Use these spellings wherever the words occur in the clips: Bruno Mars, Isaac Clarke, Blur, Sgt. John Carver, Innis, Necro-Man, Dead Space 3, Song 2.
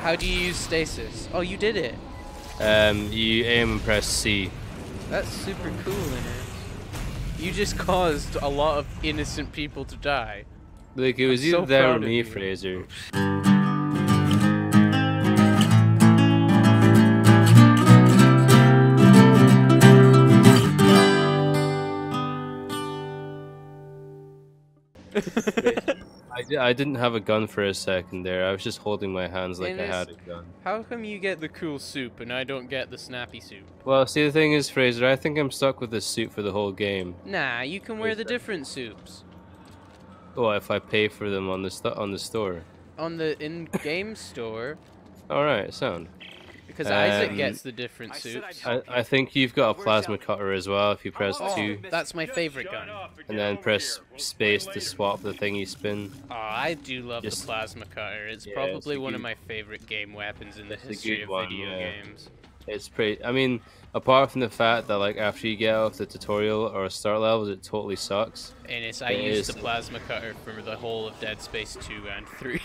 How do you use stasis? Oh, you did it. You aim and press C. That's super cool, Leonard. You just caused a lot of innocent people to die. Look, it was either there or me, Fraser. I didn't have a gun for a second there. I was just holding my hands like I had a gun. How come you get the cool soup and I don't get the snappy soup? Well, see, the thing is, Fraser, I think I'm stuck with this soup for the whole game. Nah, you can wear the different soups. Oh, if I pay for them on the store. On the in-game store? All right, sound. Because Isaac gets the different soups. I think you've got a plasma cutter as well if you press 2. That's my favorite gun. And then press space to swap the thing you spin. Oh, I do love the plasma cutter. It's probably one of my favorite game weapons in the history of video games. It's pretty, I mean, apart from the fact that like after you get off the tutorial or start levels, it totally sucks. And I used the plasma cutter for the whole of Dead Space 2 and 3.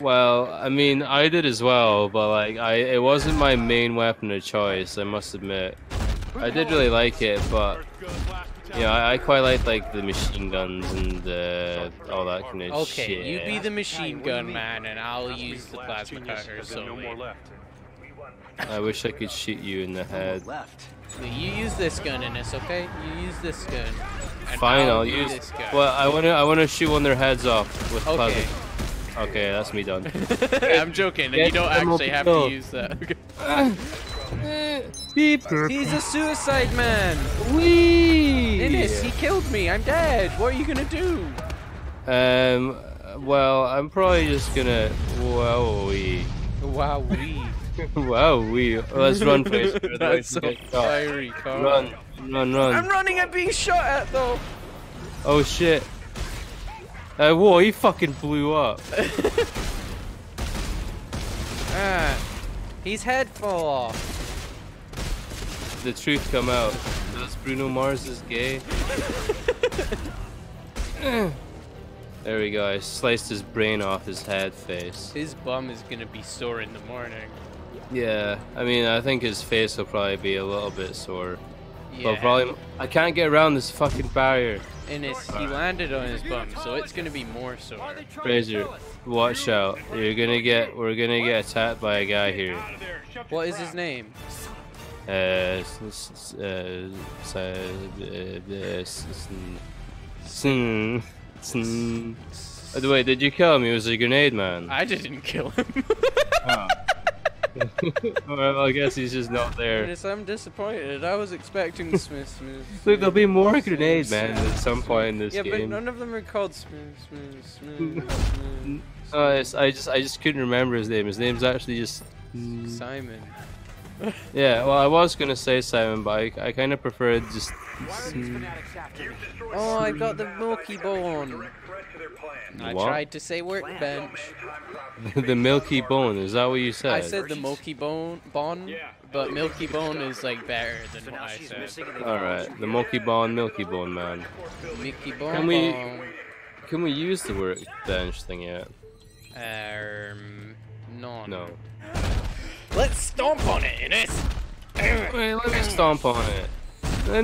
Well, I mean, I did as well, but like, it wasn't my main weapon of choice, I must admit. I did really like it, but you know, I quite like the machine guns and all that kind of shit. Okay, you be the machine gun man, and I'll use the plasma cutter solely. I wish I could shoot you in the head. You use this gun in this, okay? You use this gun. Fine, I'll use this gun. Well, I wanna shoot one of their heads off with plasma. Okay, that's me done. I'm joking, you don't actually have to use that. He's a suicide man! Wee! Innis, he killed me, I'm dead! What are you gonna do? Well, I'm probably just gonna... Wowee. Wowee. Wowee. Let's run, please. That's so fiery, Carl. Run. I'm running and being shot at, though! Oh, shit. Whoa, he fucking blew up. His head fell off. The truth come out. Does Bruno Mars is gay? There we go, I sliced his brain off his head face. His bum is gonna be sore in the morning. Yeah, I mean, I think his face will probably be a little bit sore. Yeah. But probably, I can't get around this fucking barrier. And he landed on his bum, so it's gonna be more sore. Fraser, watch out! We're gonna get attacked by a guy here. What is his name? By the way, did you kill him? He was a grenade man. I didn't kill him. Oh. Well, I guess he's just not there. Yes, I'm disappointed. I was expecting Smith. Look, there'll be more grenades, man, at some point in this game. Yeah, but none of them are called Smith. Oh, I just couldn't remember his name. His name's actually just Simon. Yeah, well, I was gonna say Simon, but I kind of preferred just. Oh, I got the Milky Bone. I tried to say workbench. The Milky Bone, is that what you said? I said the Milky Bone, but Milky Bone is like better than what I said. Alright, the Milky Bone man. Milky Bone. Can we use the workbench thing yet? No. Let's stomp on it, Innis! Wait, let me stomp on it.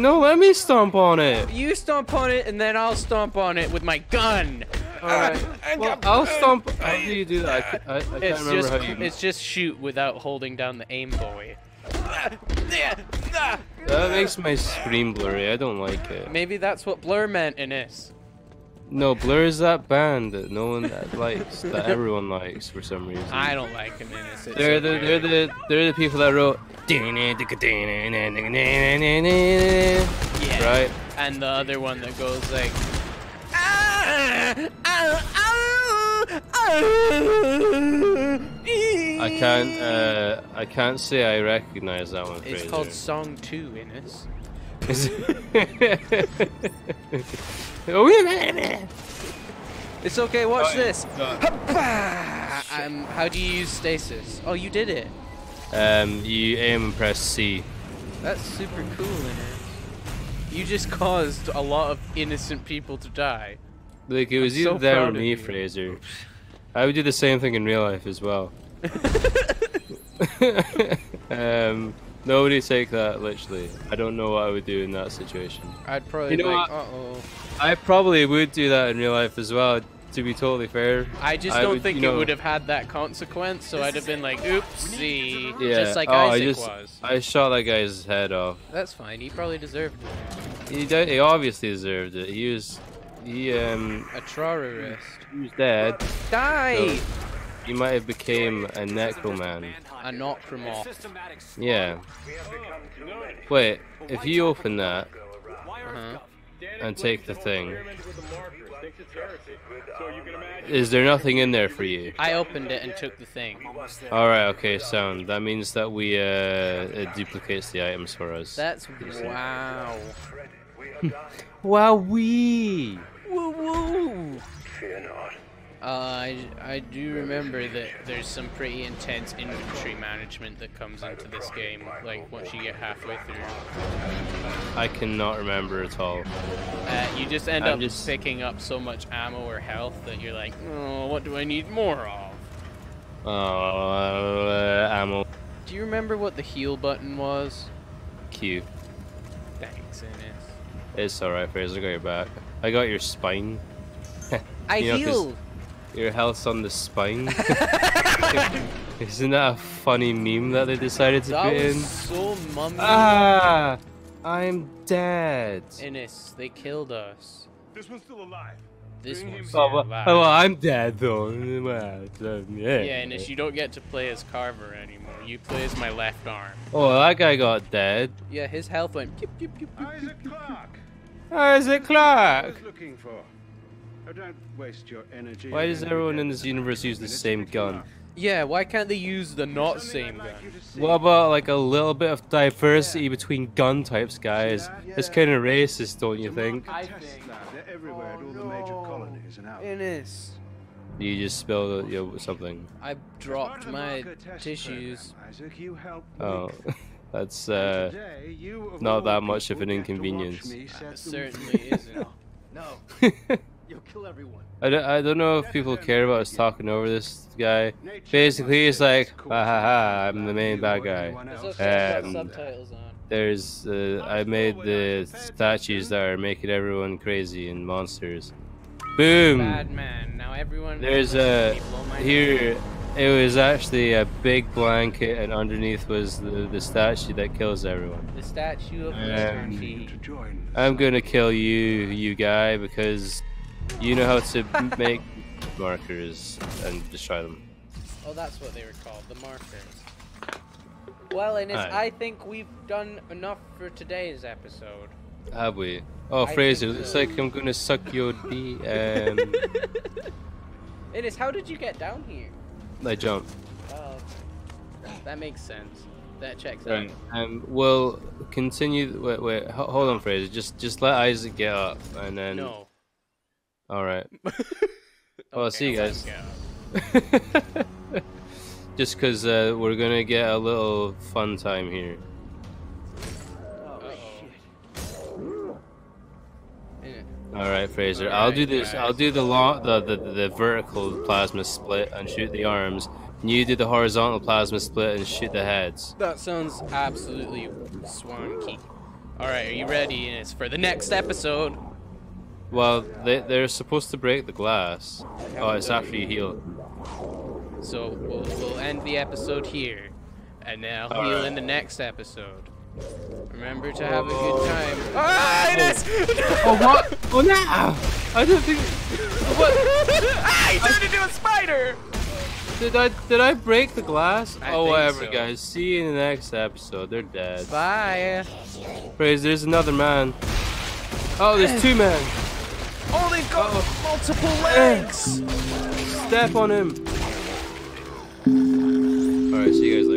No, let me stomp on it. You stomp on it, and then I'll stomp on it with my gun. All right. Well, I'll stomp. How do you do that? I can't remember how you. It's just shoot without holding down the aim boy. That makes my screen blurry. I don't like it. Maybe that's what Blur meant, Innis. No, Blur is that band that no one likes, that everyone likes for some reason. I don't like them, Innis. They're the people that wrote. Yeah. Right. And the other one that goes like. I can't say I recognize that one. It's called Song 2, Innis. It's okay, watch this. How do you use stasis? Oh, you did it. You aim and press C. That's super cool, Innis. You just caused a lot of innocent people to die. Look, it was either there or me, Fraser. I would do the same thing in real life as well. Nobody take that literally. I don't know what I would do in that situation. I'd probably, you know, like, uh-oh. I probably would do that in real life as well, to be totally fair. I just don't think it would have had that consequence, so I'd have been like, oopsie, just like Isaac was. I shot that guy's head off. That's fine, he probably deserved it. He obviously deserved it. He was... a terrorist. He was dead. Die! So he might have became a Necro-Man. A Necro-Man. Yeah. Wait, if you open that... and take the thing. Is there nothing in there for you? I opened it and took the thing. Alright, okay, sound. That means that we, it duplicates the items for us. That's... wow. Wowee! Woo woo! I do remember that there's some pretty intense inventory management that comes into this game, like once you get halfway through. I cannot remember at all. You just end up just picking up so much ammo or health that you're like, oh, what do I need more of? Oh, ammo. Do you remember what the heal button was? Q. Thanks, Ines. It's alright, Fraser, I got your back. I got your spine. I healed! Your health's on the spine. Isn't that a funny meme that they decided to put in? So mummy. Ah, I'm dead. Ines, they killed us. This one's still alive. This one's still alive. Oh, well, I'm dead though. Yeah, Ines, you don't get to play as Carver anymore. You play as my left arm. Oh, that guy got dead. Yeah, his health went. Pew, pew, pew, pew, Isaac Clarke. Isaac Clarke. What was looking for? Oh, don't waste your energy. Why does everyone in this universe use the same gun? Yeah, why can't they use the not same gun? What about like a little bit of diversity between gun types, guys? It's kind of racist, don't you think? I think they're everywhere at all the major colonies and out. Ines. You just spilled something. I dropped my tissues. Oh. That's not that much of an inconvenience. It certainly isn't. No. You'll kill everyone. I don't know if people care about us talking over this guy. Basically, he's like, ha ha ha, I'm the main bad guy. There's, I made the statues that are making everyone crazy and monsters. Boom! Bad man. Now everyone. There's a here. It was actually a big blanket, and underneath was the statue that kills everyone. The statue of Mr. I'm gonna kill you, you guy, because. You know how to make markers and destroy them. Oh, that's what they were called, the markers. Well, Ines, I think we've done enough for today's episode. Have we? Oh, Fraser, looks like I'm gonna suck your D. Ines, how did you get down here? I jumped. Well, that makes sense. That checks out. We'll continue. Wait, hold on, Fraser. Just let Isaac get up, and then. No. Alright. Well, okay, see you guys. Just because we're going to get a little fun time here. Oh, shit. Alright, Fraser. I'll do this. I'll do the vertical plasma split and shoot the arms. And you do the horizontal plasma split and shoot the heads. That sounds absolutely swanky. Alright, are you ready, Ines, for the next episode? Well, they're supposed to break the glass. Oh, it's after you heal. So we'll end the episode here, and now heal in the next episode. Remember to have a good time. Ah, Ines! Oh what? Oh no! I don't think. What? Ah, he turned into a spider. Did I break the glass? Oh, whatever, guys. See you in the next episode. They're dead. Bye. Praise. There's another man. Oh, there's two men. Oh, they've got multiple legs! Step on him! Alright, see you guys later.